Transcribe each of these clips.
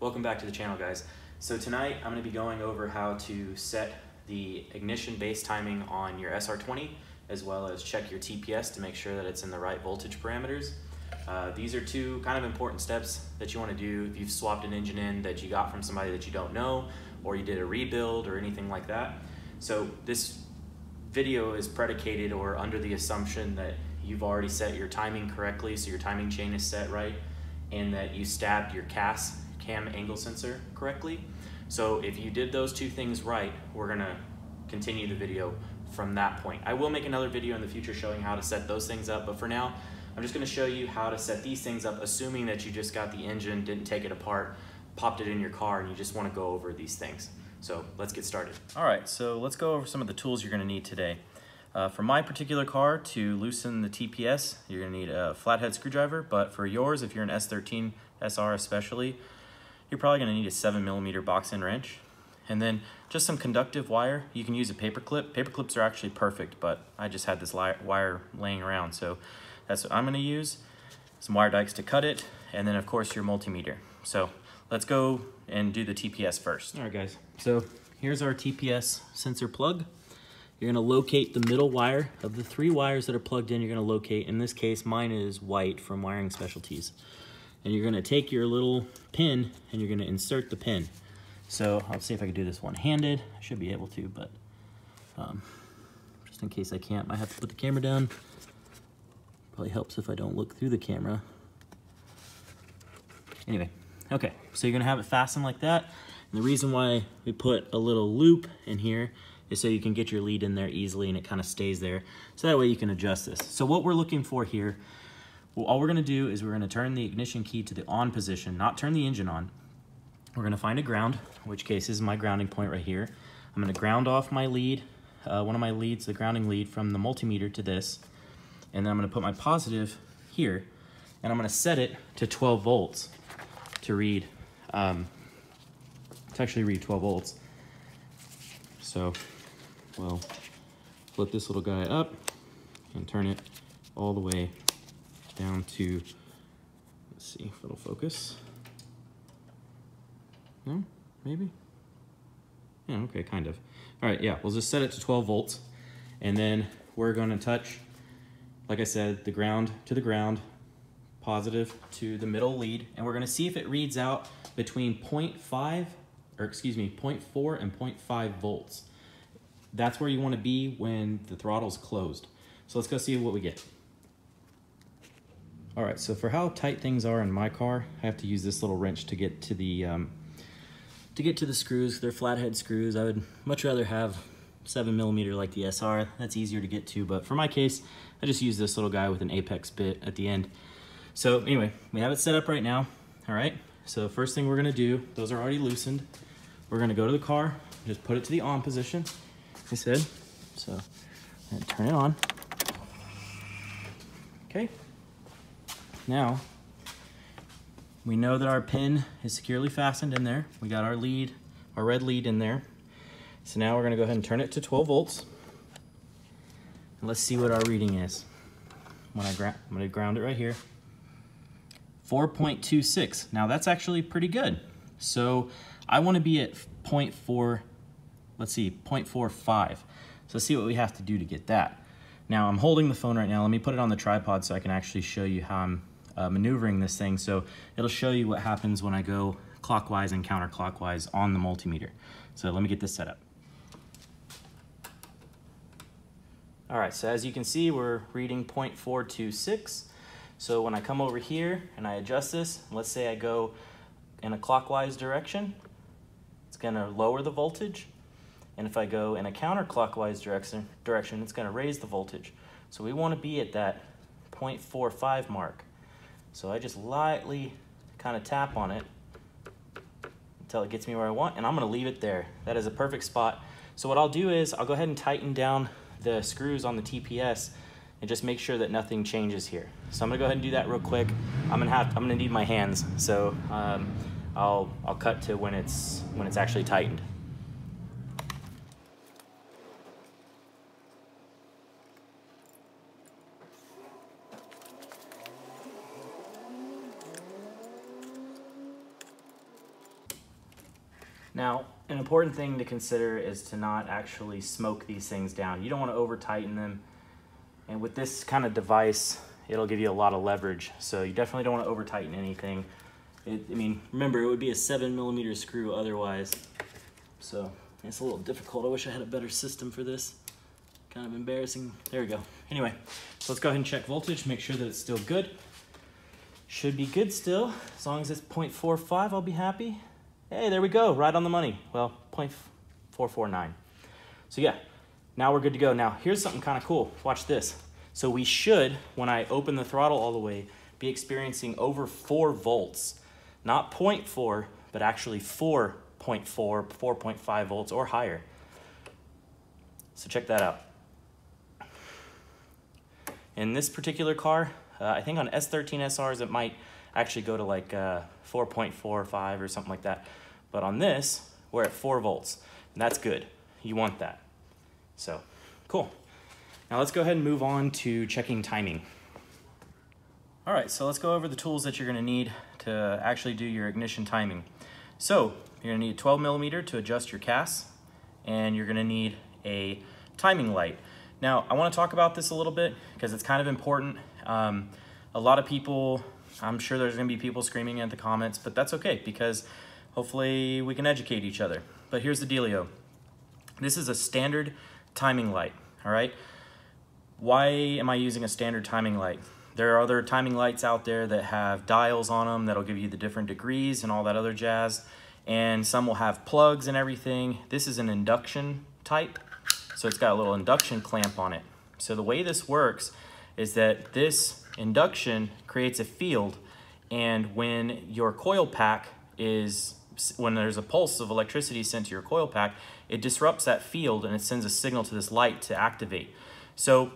Welcome back to the channel, guys. So tonight I'm going to be going over how to set the ignition base timing on your SR20, as well as check your TPS to make sure that it's in the right voltage parameters. These are two kind of important steps that you want to do if you've swapped an engine in that you got from somebody that you don't know, or you did a rebuild or anything like that. So this video is predicated or under the assumption that you've already set your timing correctly, so your timing chain is set right, and that you stabbed your CAS cam angle sensor correctly. So if you did those two things right, we're gonna continue the video from that point. I will make another video in the future showing how to set those things up, but for now, I'm just gonna show you how to set these things up, assuming that you just got the engine, didn't take it apart, popped it in your car, and you just wanna go over these things. So let's get started. All right, so let's go over some of the tools you're gonna need today. For my particular car, to loosen the TPS, you're gonna need a flathead screwdriver, but for yours, if you're an S13 SR especially, you're probably gonna need a 7mm box-end wrench. And then just some conductive wire. You can use a paper clip. Paper clips are actually perfect, but I just had this wire laying around, so that's what I'm gonna use. Some wire dikes to cut it, and then of course your multimeter. So let's go and do the TPS first. All right, guys, so here's our TPS sensor plug. You're gonna locate the middle wire. Of the three wires that are plugged in, you're gonna locate, in this case, mine is white from Wiring Specialties. And you're gonna take your little pin and you're gonna insert the pin. So I'll see if I can do this one-handed. I should be able to, but just in case I can't, I might have to put the camera down. Probably helps if I don't look through the camera. Anyway, okay, so you're gonna have it fastened like that. And the reason why we put a little loop in here is so you can get your lead in there easily and it kind of stays there. So that way you can adjust this. So what we're looking for here, well, all we're gonna do is we're gonna turn the ignition key to the on position, not turn the engine on. We're gonna find a ground, in which case is my grounding point right here. I'm gonna ground off my lead, one of my leads, the grounding lead from the multimeter to this. And then I'm gonna put my positive here and I'm gonna set it to 12 volts to actually read 12 volts. So we'll flip this little guy up and turn it all the way down to, let's see if it'll focus. No, maybe? Yeah, okay, kind of. All right, yeah, we'll just set it to 12 volts and then we're gonna touch, like I said, the ground to the ground, positive to the middle lead, and we're gonna see if it reads out between 0.4 and 0.5 volts. That's where you wanna be when the throttle's closed. So let's go see what we get. All right, so for how tight things are in my car, I have to use this little wrench to get to the screws. They're flathead screws. I would much rather have 7mm like the SR. That's easier to get to, but for my case, I just use this little guy with an apex bit at the end. So anyway, we have it set up right now, all right? So the first thing we're gonna do, those are already loosened. We're gonna go to the car, just put it to the on position, like I said. So I'm gonna turn it on, okay. Now, we know that our pin is securely fastened in there. We got our lead, our red lead in there. So now we're gonna go ahead and turn it to 12 volts. And let's see what our reading is. I'm gonna ground it right here. 4.26, now that's actually pretty good. So I wanna be at 0.4, let's see, 0.45. So let's see what we have to do to get that. Now I'm holding the phone right now. Let me put it on the tripod so I can actually show you how I'm maneuvering this thing, so it'll show you what happens when I go clockwise and counterclockwise on the multimeter. So let me get this set up. All right, so as you can see, we're reading 0.426. So when I come over here and I adjust this, let's say I go in a clockwise direction, it's gonna lower the voltage. And if I go in a counterclockwise direction, it's gonna raise the voltage. So we wanna be at that 0.45 mark. So I just lightly kind of tap on it until it gets me where I want, and I'm gonna leave it there. That is a perfect spot. So what I'll do is I'll go ahead and tighten down the screws on the TPS and just make sure that nothing changes here. So I'm gonna go ahead and do that real quick. I'm gonna need my hands. So I'll cut to when it's actually tightened. Now, an important thing to consider is to not actually smoke these things down. You don't want to over tighten them. And with this kind of device, it'll give you a lot of leverage. So you definitely don't want to over tighten anything. I mean, remember, it would be a 7mm screw otherwise. So it's a little difficult. I wish I had a better system for this. Kind of embarrassing. There we go. Anyway, so let's go ahead and check voltage, make sure that it's still good. Should be good still. As long as it's 0.45, I'll be happy. Hey, there we go, right on the money. Well, 0.449. So yeah, now we're good to go. Now, here's something kind of cool. Watch this. So we should, when I open the throttle all the way, be experiencing over 4 volts. Not 0.4, but actually 4.4, 4.5 volts or higher. So check that out. In this particular car, I think on S13 SRs, it might actually go to like 4.45 or something like that. But on this, we're at 4 volts, and that's good. You want that. So, cool. Now let's go ahead and move on to checking timing. All right, so let's go over the tools that you're gonna need to actually do your ignition timing. So, you're gonna need a 12mm to adjust your CAS, and you're gonna need a timing light. Now, I wanna talk about this a little bit because it's kind of important. A lot of people, I'm sure there's gonna be people screaming at the comments, but that's okay because hopefully we can educate each other. But here's the dealio. This is a standard timing light, all right? Why am I using a standard timing light? There are other timing lights out there that have dials on them that'll give you the different degrees and all that other jazz, and some will have plugs and everything. This is an induction type, so it's got a little induction clamp on it. So the way this works is that this induction creates a field, and when your coil pack is, when there's a pulse of electricity sent to your coil pack, it disrupts that field and it sends a signal to this light to activate. So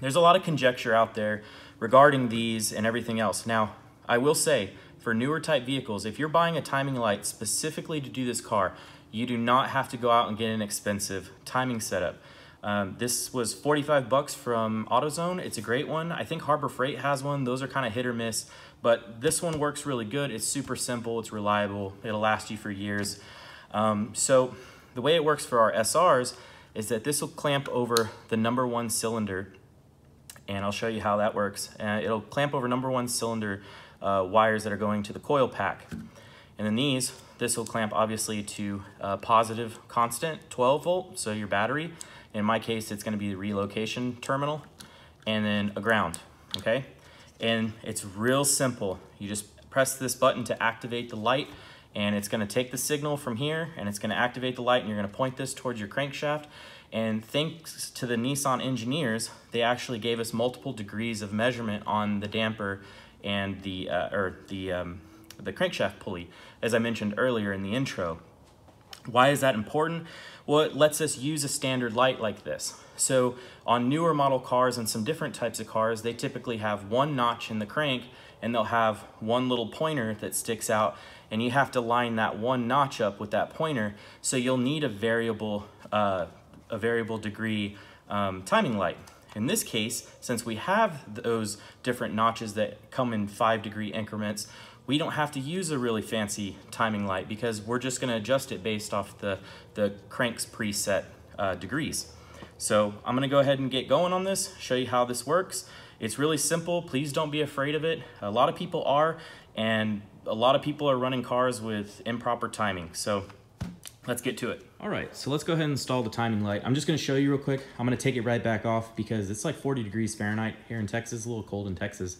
there's a lot of conjecture out there regarding these and everything else. Now, I will say, for newer type vehicles, if you're buying a timing light specifically to do this car, you do not have to go out and get an expensive timing setup. This was 45 bucks from AutoZone. It's a great one. I think Harbor Freight has one. Those are kind of hit or miss, but this one works really good. It's super simple, it's reliable, it'll last you for years. So the way it works for our SRs is that this will clamp over the number 1 cylinder, and I'll show you how that works. It'll clamp over number 1 cylinder wires that are going to the coil pack. And then this will clamp obviously to positive constant 12 volt, so your battery. In my case, it's gonna be the relocation terminal and then a ground, okay? And it's real simple. You just press this button to activate the light, and it's gonna take the signal from here and it's gonna activate the light, and you're gonna point this towards your crankshaft. And thanks to the Nissan engineers, they actually gave us multiple degrees of measurement on the damper and the crankshaft pulley, as I mentioned earlier in the intro. Why is that important? Well, it lets us use a standard light like this. So on newer model cars and some different types of cars, they typically have one notch in the crank and they'll have one little pointer that sticks out, and you have to line that one notch up with that pointer. So you'll need a variable degree timing light. In this case, since we have those different notches that come in 5 degree increments, we don't have to use a really fancy timing light because we're just gonna adjust it based off the crank's preset degrees. So I'm gonna go ahead and get going on this, show you how this works. It's really simple, please don't be afraid of it. A lot of people are, and a lot of people are running cars with improper timing. So let's get to it. All right, so let's go ahead and install the timing light. I'm just gonna show you real quick. I'm gonna take it right back off because it's like 40 degrees Fahrenheit here in Texas, a little cold in Texas.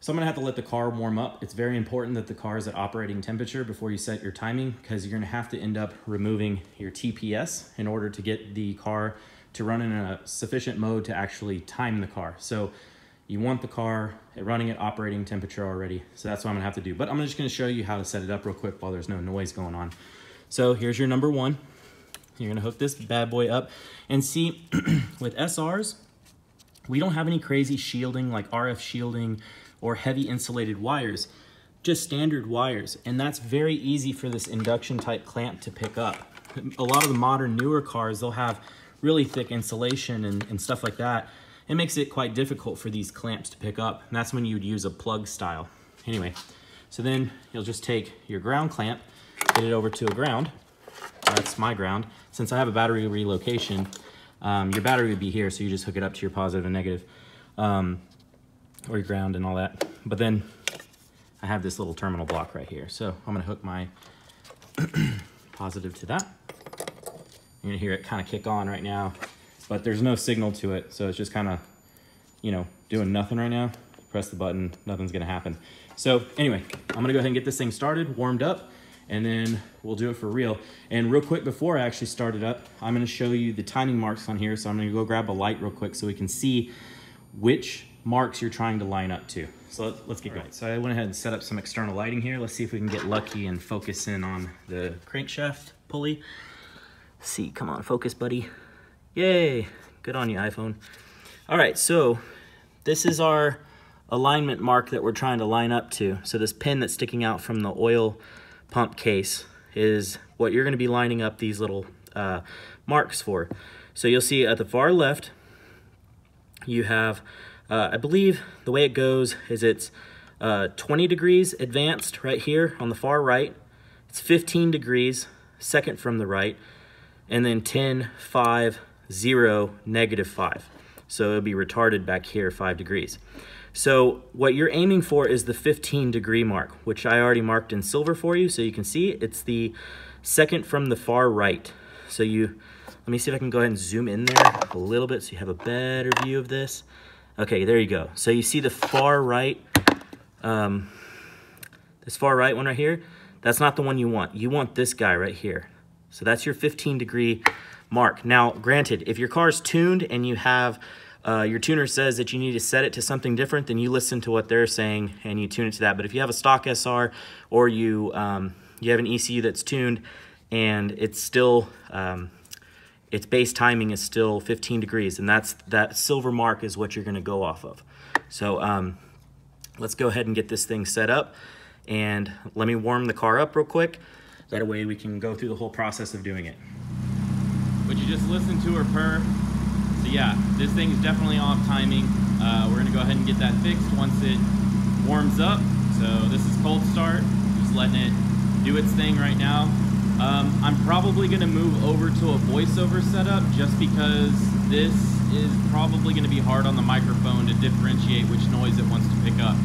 So I'm gonna have to let the car warm up. It's very important that the car is at operating temperature before you set your timing, because you're gonna have to end up removing your TPS in order to get the car to run in a sufficient mode to actually time the car. So you want the car running at operating temperature already. So that's what I'm gonna have to do. But I'm just gonna show you how to set it up real quick while there's no noise going on. So here's your number 1. You're gonna hook this bad boy up. And see, with SRs, we don't have any crazy shielding like RF shielding or heavy insulated wires, just standard wires. And that's very easy for this induction type clamp to pick up. A lot of the modern newer cars, they'll have really thick insulation and stuff like that. It makes it quite difficult for these clamps to pick up. And that's when you'd use a plug style. Anyway, so then you'll just take your ground clamp get it over to a ground. That's my ground. Since I have a battery relocation, your battery would be here, so you just hook it up to your positive and negative, or your ground and all that. But then I have this little terminal block right here. So I'm gonna hook my positive to that. You're gonna hear it kind of kick on right now, but there's no signal to it. So it's just kind of, you know, doing nothing right now. Press the button, nothing's gonna happen. So anyway, I'm gonna go ahead and get this thing started, warmed up, and then we'll do it for real. And real quick, before I actually start it up, I'm gonna show you the timing marks on here. So I'm gonna go grab a light real quick so we can see which marks you're trying to line up to. So let's get going. Right, so I went ahead and set up some external lighting here. Let's see if we can get lucky and focus in on the crankshaft pulley. Let's see, come on, focus, buddy. Yay, good on you, iPhone. All right, so this is our alignment mark that we're trying to line up to. So this pin that's sticking out from the oil pump case is what you're gonna be lining up these little marks for. So you'll see at the far left, you have, I believe the way it goes is it's 20 degrees advanced right here on the far right. It's 15 degrees, second from the right, and then 10, 5, 0, negative 5. So it'll be retarded back here 5 degrees. So what you're aiming for is the 15 degree mark, which I already marked in silver for you so you can see. It's the second from the far right. So you, let me see if I can go ahead and zoom in there a little bit so you have a better view of this. Okay, there you go. So you see the far right, this far right one right here, that's not the one you want. You want this guy right here. So that's your 15 degree mark. Now, granted, if your car's tuned and you have, your tuner says that you need to set it to something different, then you listen to what they're saying and you tune it to that. But if you have a stock SR or you, you have an ECU that's tuned and it's still, its base timing is still 15 degrees, and that's that silver mark is what you're gonna go off of. So let's go ahead and get this thing set up, and let me warm the car up real quick. That way we can go through the whole process of doing it. Would you just listen to her purr? So yeah, this thing's definitely off timing. We're gonna go ahead and get that fixed once it warms up. So this is cold start, just letting it do its thing right now. I'm probably gonna move over to a voiceover setup just because this is probably gonna be hard on the microphone to differentiate which noise it wants to pick up.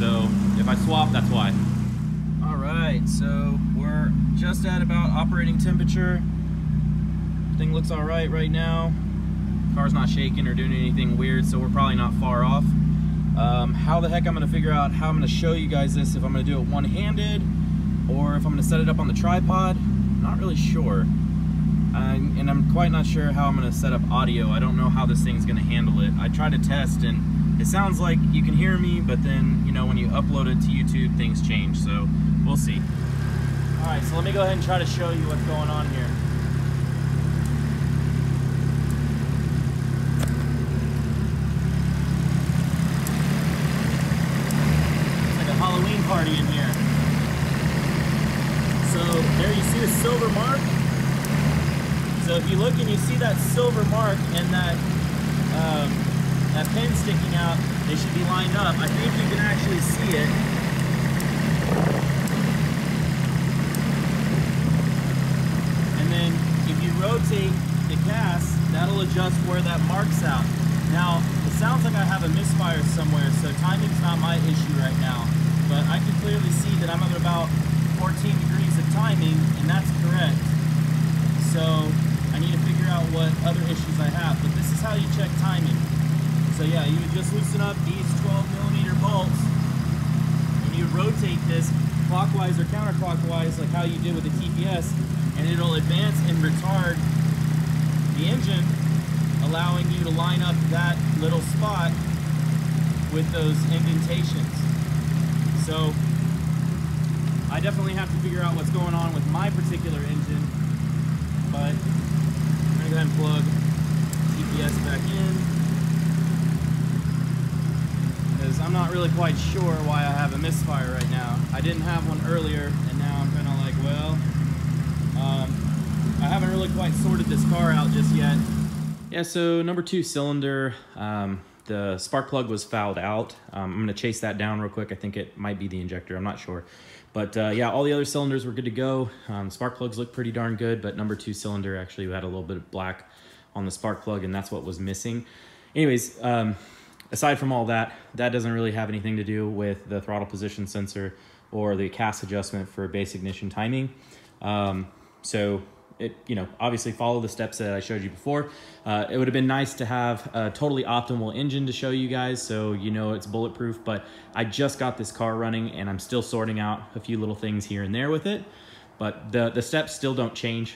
So if I swap, that's why. All right, so we're just at about operating temperature. Thing looks all right now. Car's not shaking or doing anything weird, so we're probably not far off. How the heck I'm gonna figure out how I'm gonna show you guys this, if I'm gonna do it one-handed or if I'm gonna set it up on the tripod, I'm not really sure. And I'm quite not sure how I'm gonna set up audio. I don't know how this thing's gonna handle it. I tried to test and it sounds like you can hear me, but then, you know, when you upload it to YouTube, things change, so we'll see. All right, so let me go ahead and try to show you what's going on here. It's like a Halloween party in here. There you see the silver mark. So if you look and you see that silver mark and that that pin sticking out, they should be lined up. I think you can actually see it. And then if you rotate the CAS, that'll adjust where that mark's out. Now, it sounds like I have a misfire somewhere, so timing's not my issue right now. But I can clearly see that I'm at about 14 degrees of timing, and that's correct. So I need to figure out what other issues I have, but this is how you check timing. So yeah, you would just loosen up these 12 millimeter bolts, and you rotate this clockwise or counterclockwise, like how you did with the TPS, and it'll advance and retard the engine, allowing you to line up that little spot with those indentations. So I definitely have to figure out what's going on with my particular engine, but I'm gonna go ahead and plug TPS back in, because I'm not really quite sure why I have a misfire right now. I didn't have one earlier, and now I'm kind of like, well, I haven't really quite sorted this car out just yet. Yeah, so number 2 cylinder, the spark plug was fouled out. I'm gonna chase that down real quick. I think it might be the injector, I'm not sure. But yeah, all the other cylinders were good to go. Spark plugs look pretty darn good, but number two cylinder actually had a little bit of black on the spark plug, and that's what was missing. Anyways, aside from all that, that doesn't really have anything to do with the throttle position sensor or the CAS adjustment for base ignition timing. So it, you know, obviously follow the steps that I showed you before. It would have been nice to have a totally optimal engine to show you guys, so you know it's bulletproof, but I just got this car running and I'm still sorting out a few little things here and there with it, but the steps still don't change.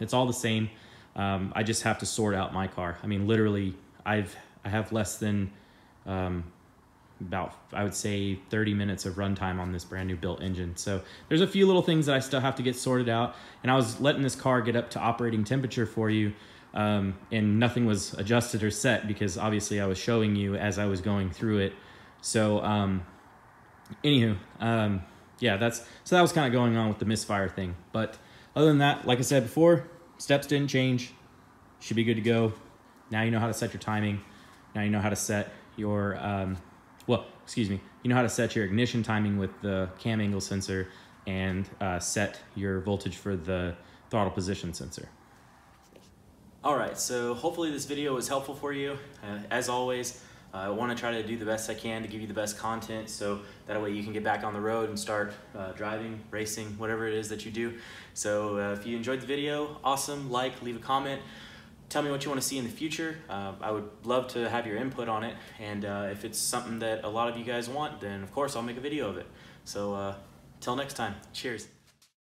It's all the same. I just have to sort out my car. I mean, literally I have less than about, I would say, 30 minutes of runtime on this brand new built engine. So there's a few little things that I still have to get sorted out, and I was letting this car get up to operating temperature for you, and nothing was adjusted or set because obviously I was showing you as I was going through it. So anywho, yeah, that was kind of going on with the misfire thing. But other than that, like I said before, steps didn't change, should be good to go. Now you know how to set your timing. Now you know how to set your you know how to set your ignition timing with the cam angle sensor, and set your voltage for the throttle position sensor. All right, so hopefully this video was helpful for you. As always, I want to try to do the best I can to give you the best content, so that way you can get back on the road and start driving, racing, whatever it is that you do. So if you enjoyed the video, awesome, like, leave a comment. Tell me what you want to see in the future. I would love to have your input on it. And if it's something that a lot of you guys want, then of course I'll make a video of it. So till next time, cheers.